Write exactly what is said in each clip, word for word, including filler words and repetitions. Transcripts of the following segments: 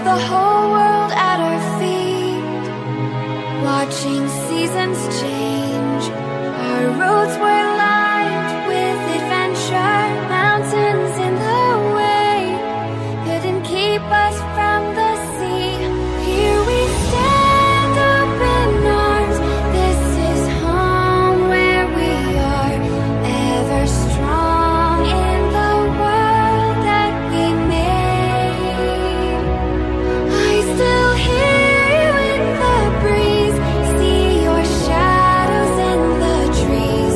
had the whole world at our feet, watching seasons change. Our roads were lined with adventure, mountains in the way couldn't keep us from the sea. Here we stand, open arms. This is home where we are, ever strong in the world that we made. I still hear you in the breeze, see your shadows in the trees.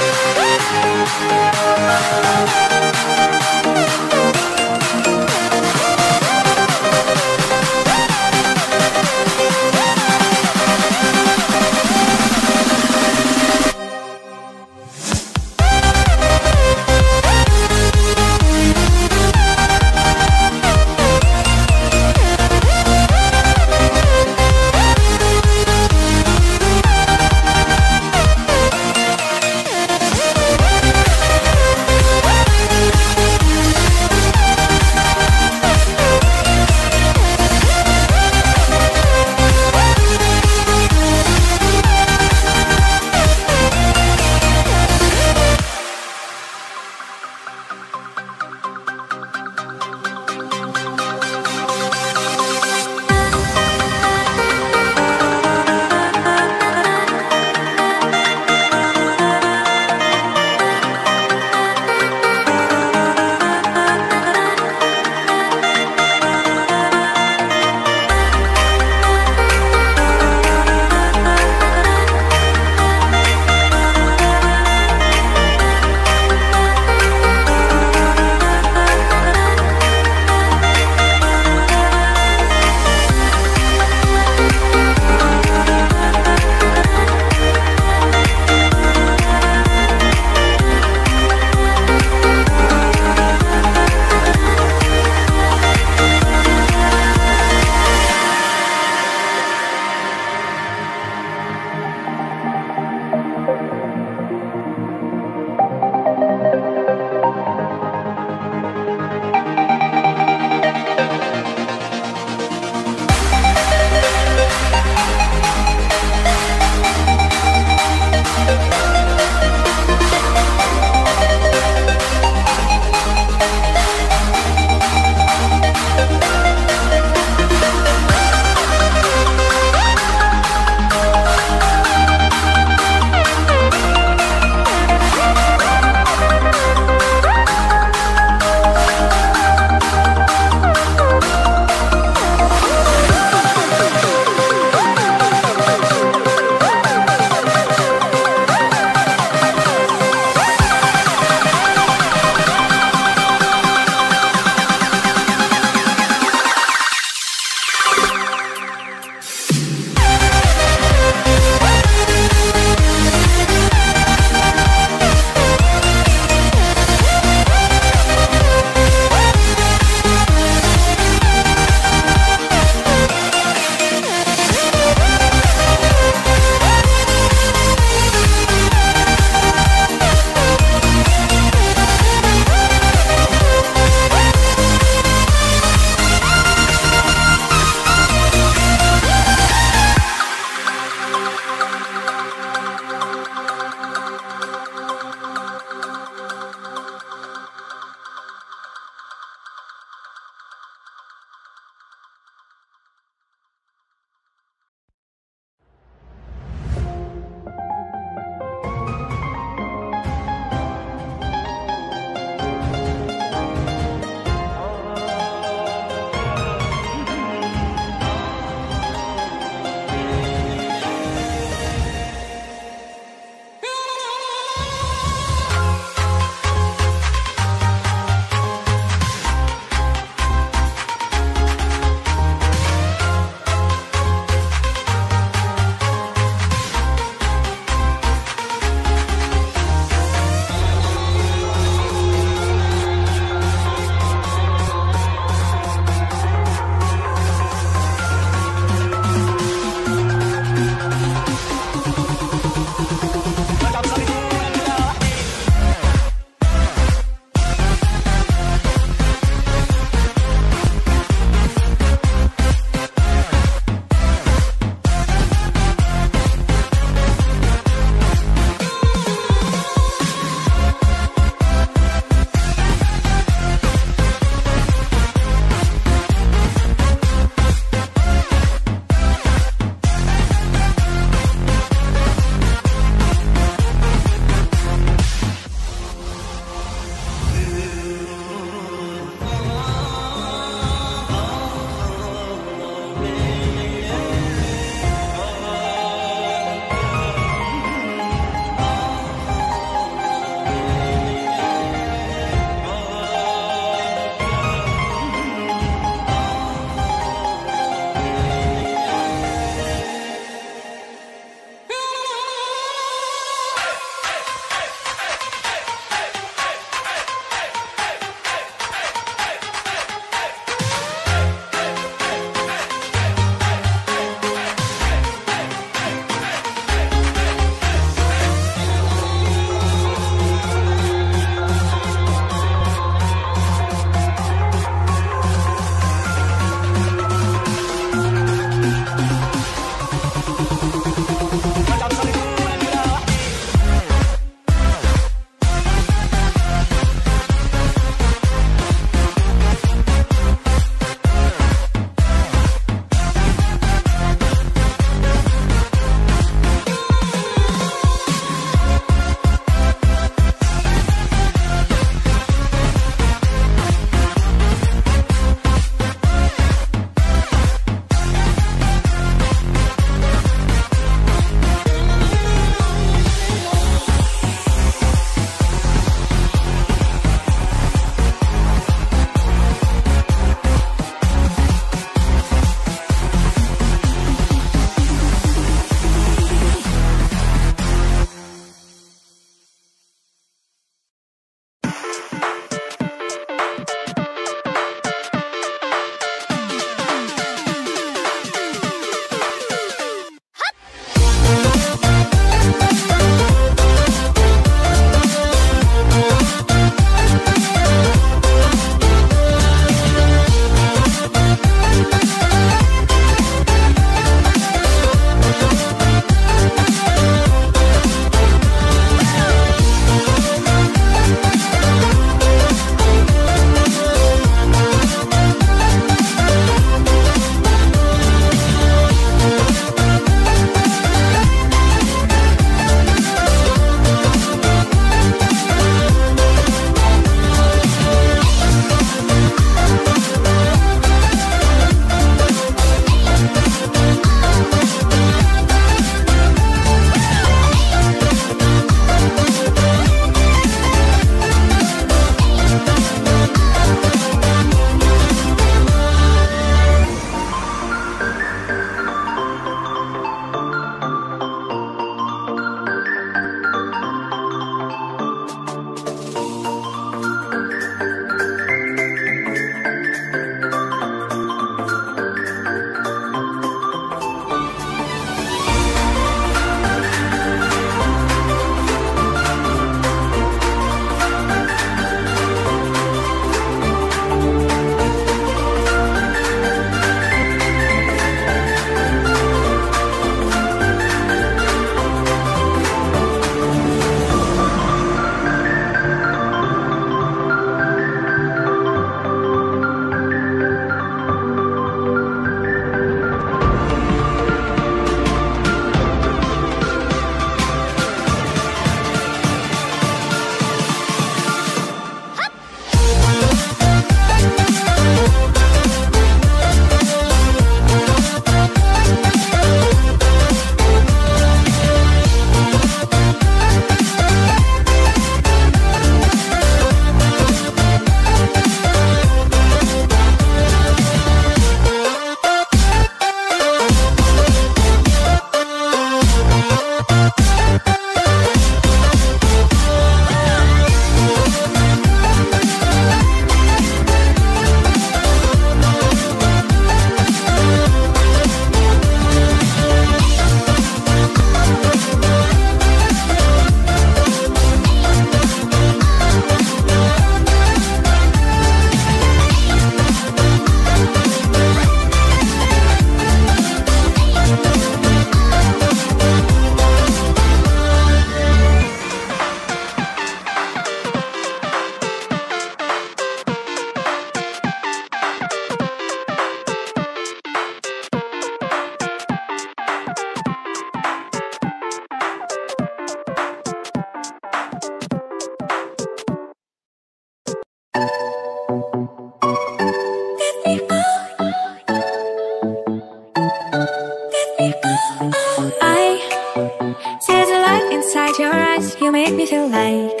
make me feel like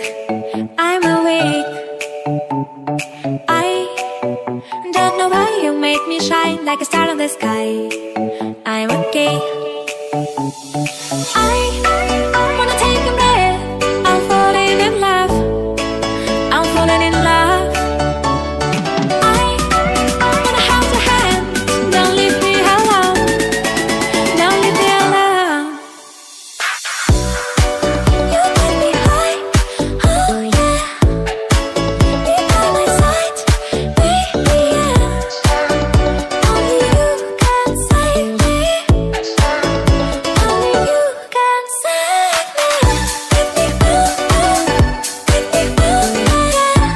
I'm awake. I don't know why you make me shine like a star in the sky. I'm okay. I wanna take a breath. I'm falling in love. I'm falling in love. I wanna hold your hand. Don't leave me alone. Don't leave me alone. You got me high, oh yeah. You got my side, baby, yeah. Only you can save me. Only you can save me. Make me feel, feel, make me feel, yeah. Make me feel, feel, make me feel, feel safe. Make me feel, feel, make me feel, yeah.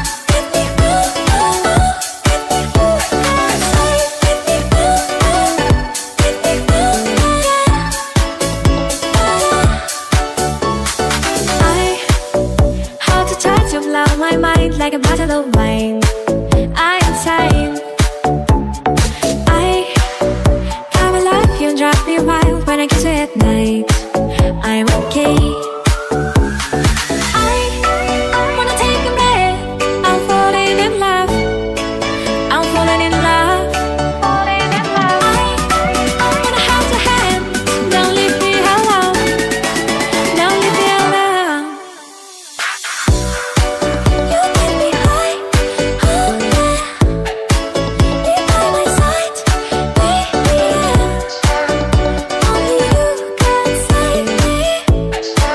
I hold the touch of love, my mind like a bottle of wine. I'm insane. I come alive, you drive me wild when I kiss you at night. I'm okay. I wanna take a breath. I'm falling in love. I'm falling in love. Falling in love. I wanna hold your hand. Don't leave me alone. Don't leave me alone. You got me high, oh yeah. You got my side, baby, yeah. Only you can save me.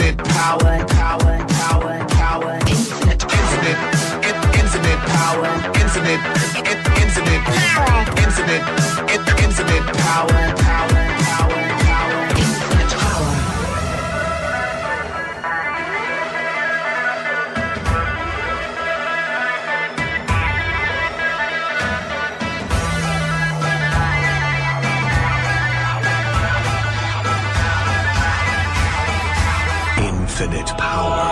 infinite power, power, power, power, infinite, infinite, infinite power, infinite, infinite power, infinite, infinite power, power, power, power, infinite power. Infinite power. Infinite power.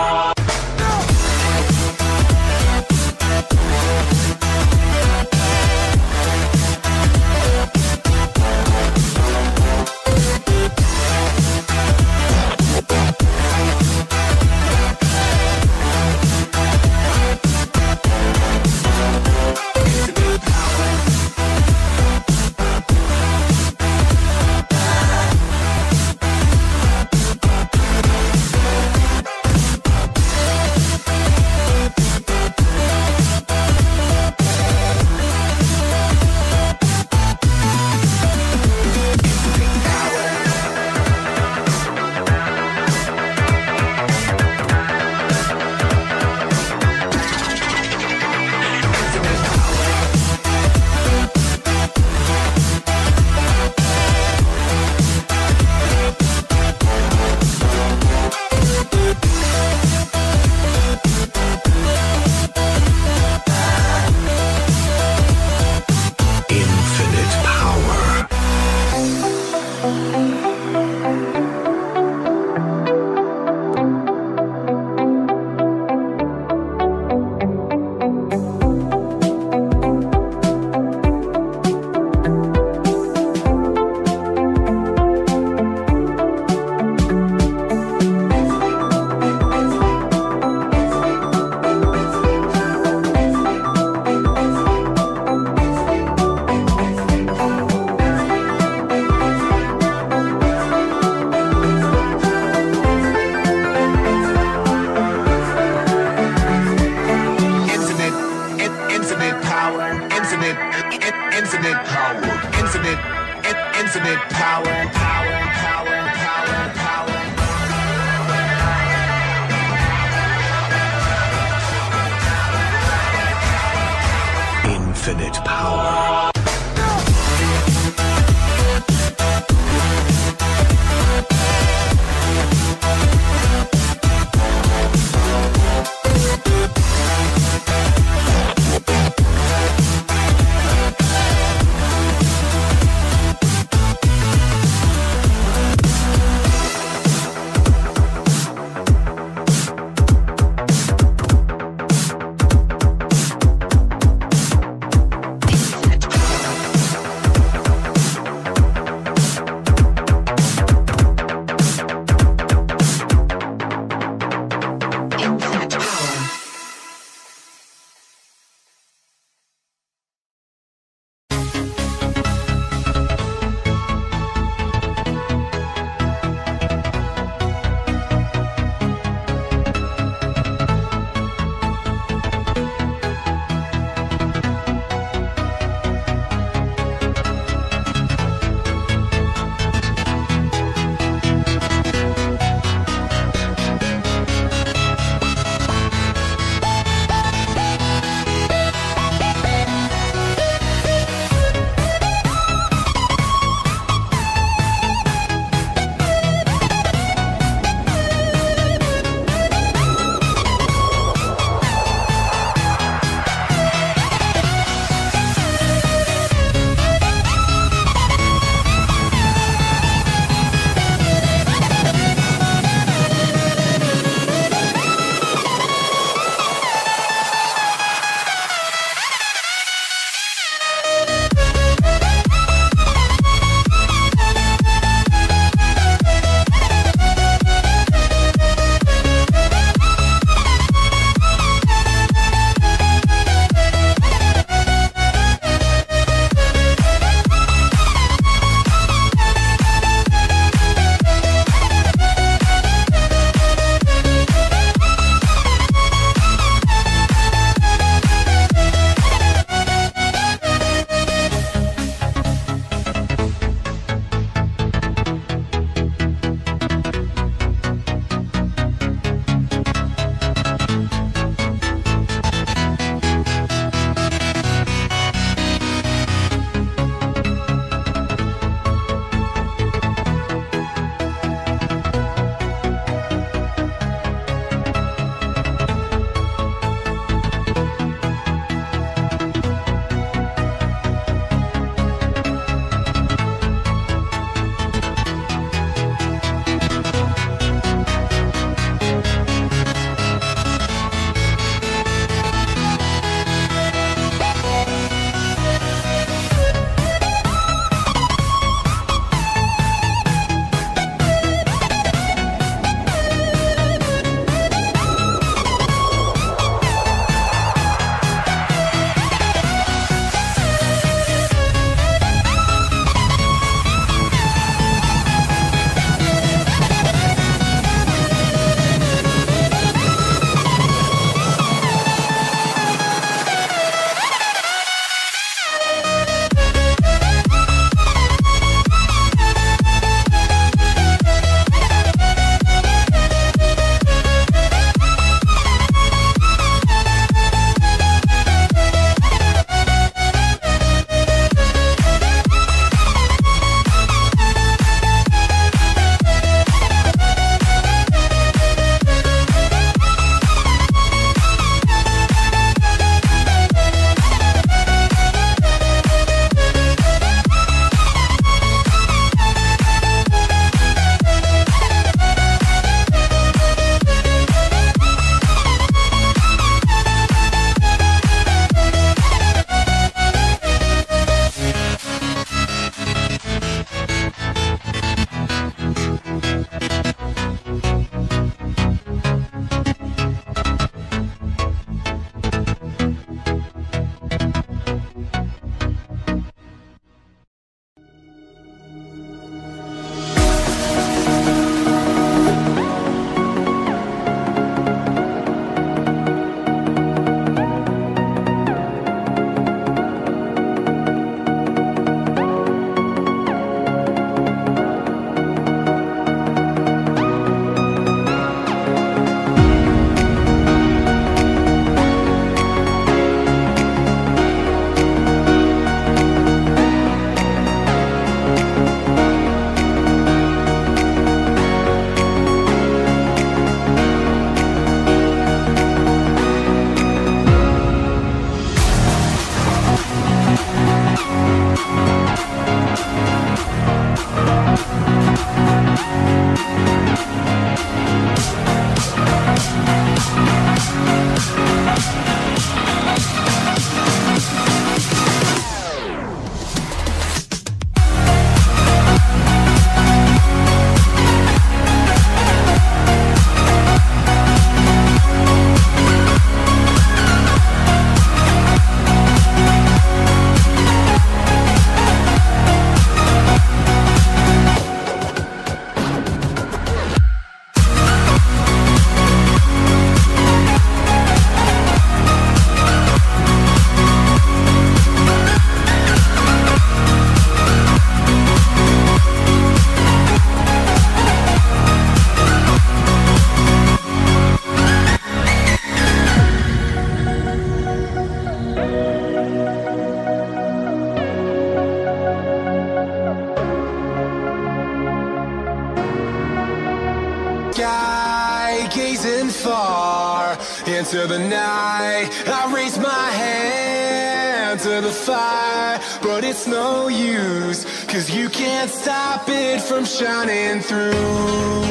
into the night. I raise my hand to the fire, but it's no use, cause you can't stop it from shining through.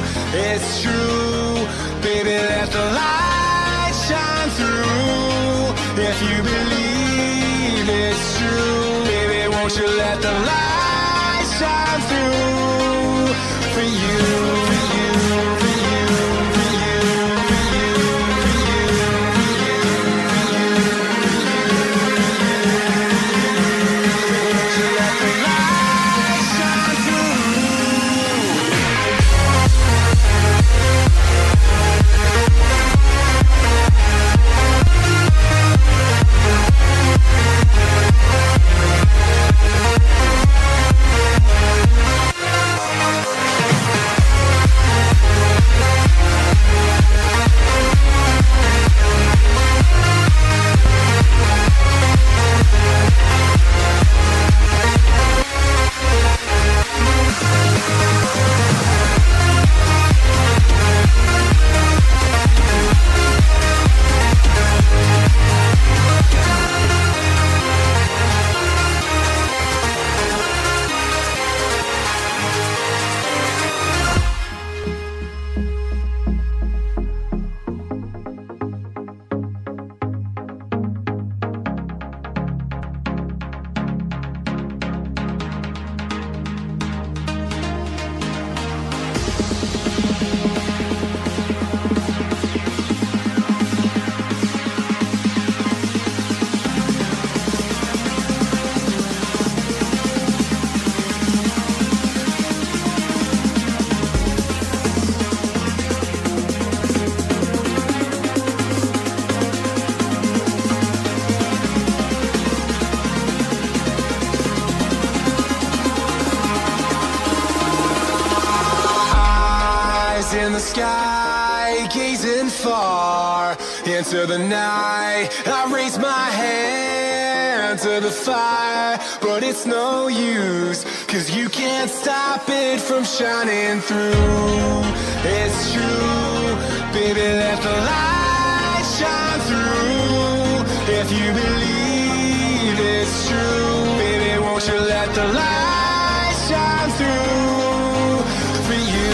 It's true, baby, let the light shine through. If you believe it's true, baby, won't you let the light shine through for you. In the sky, gazing far into the night, I raise my hand to the fire, but it's no use, cause you can't stop it from shining through. It's true, baby, let the light shine through. If you believe it's true, baby, won't you let the light shine through for you.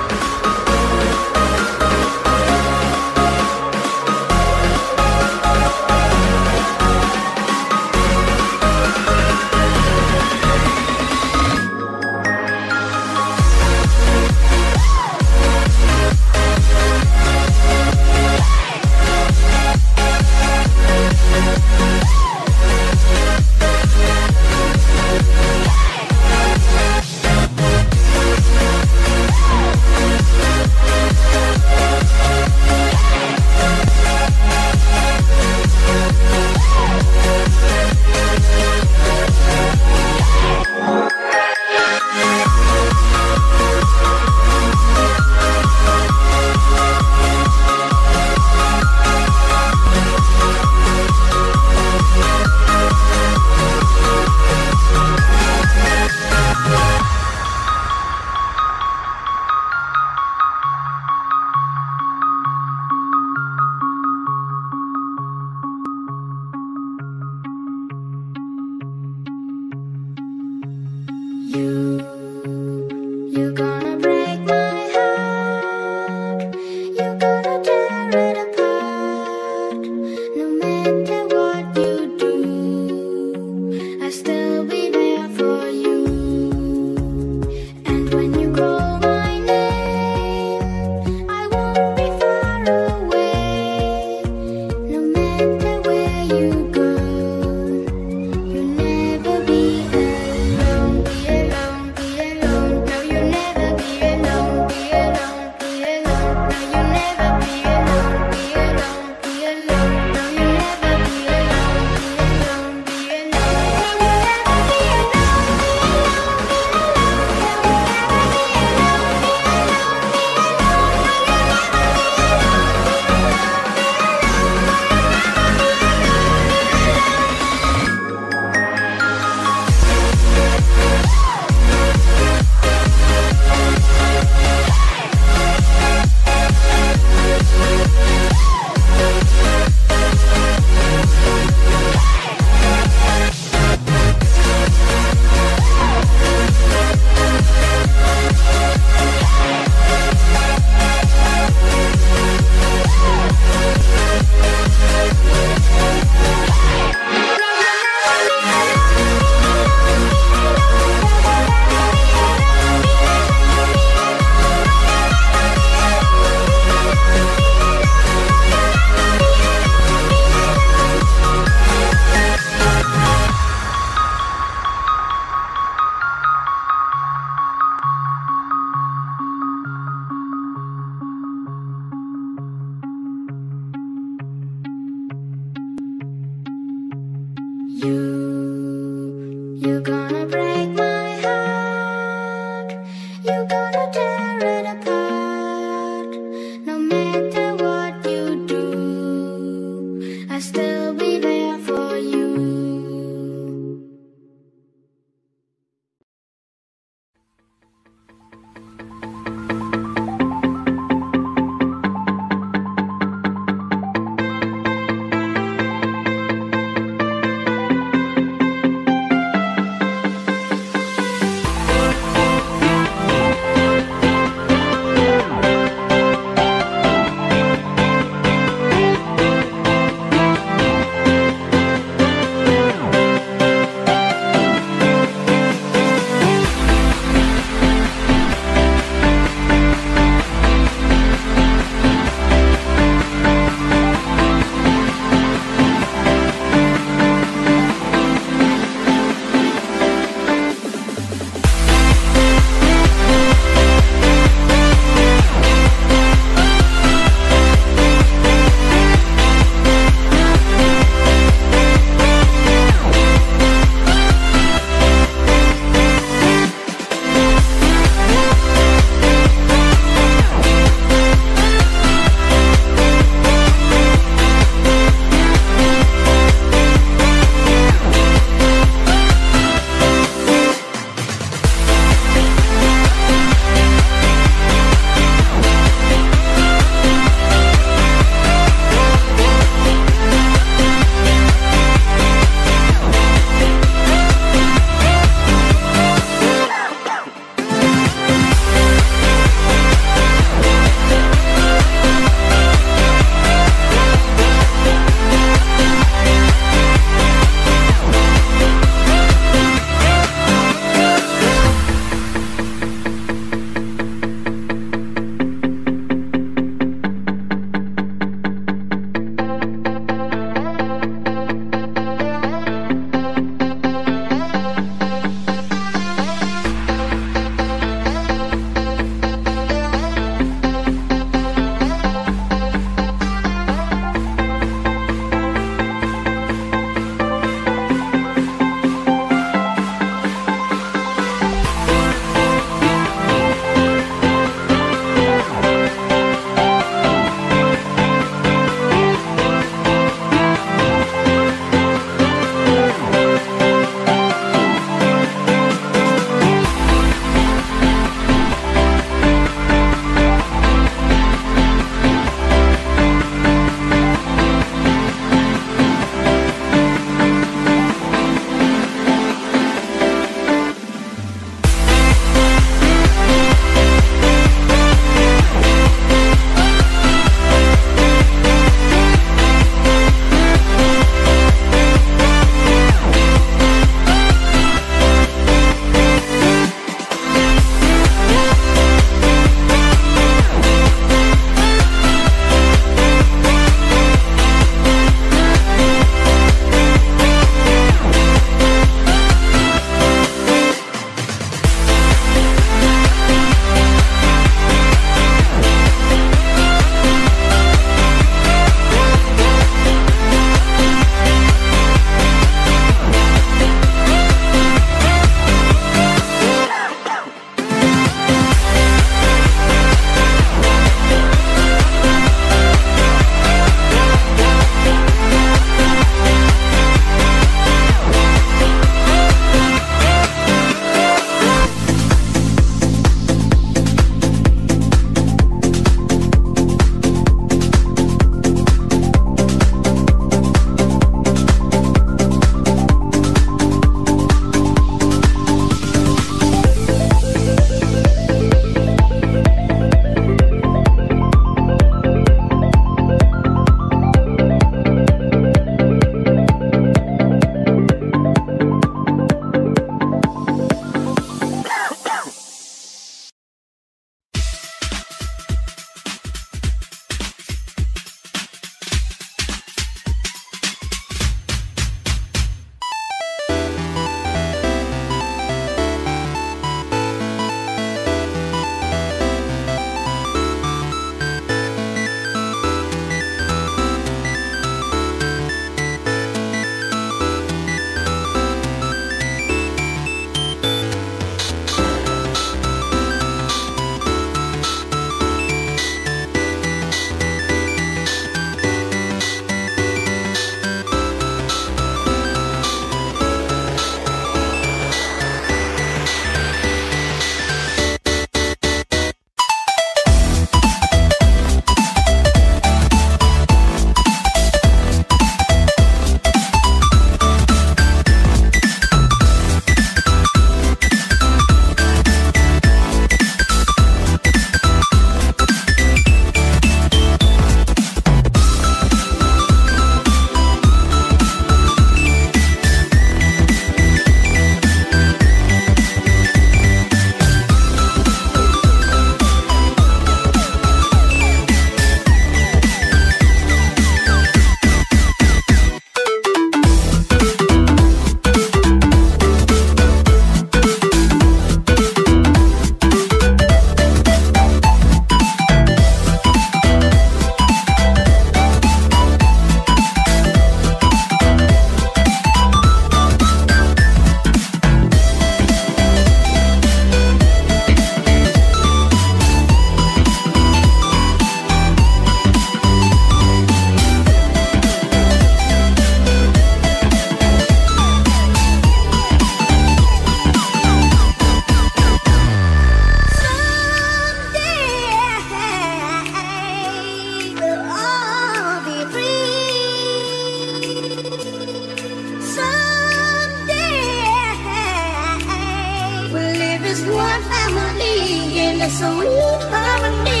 is one family, and that's a real harmony.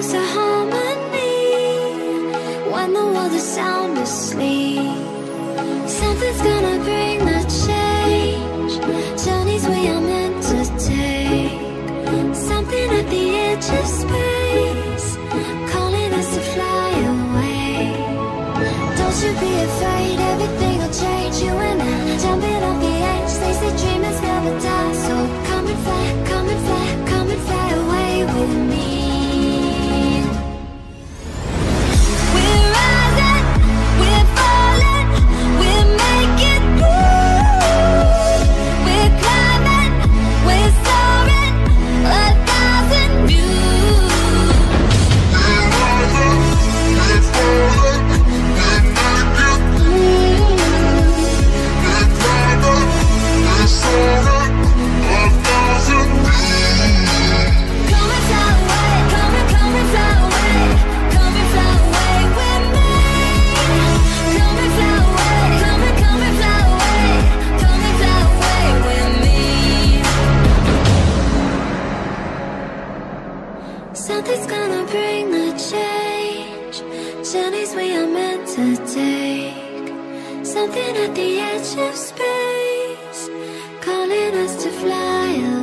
close to harmony. When the world is sound asleep, something's gonna bring the change. Journeys we are meant to take, something at the edge of space, calling us to fly away. Don't you be afraid, everything will change. You and I, jumping off the edge, they say dreamers never die. So come and fly, come and fly, come and fly away with me. Something's gonna bring the change. Journeys we are meant to take, something at the edge of space, calling us to fly away.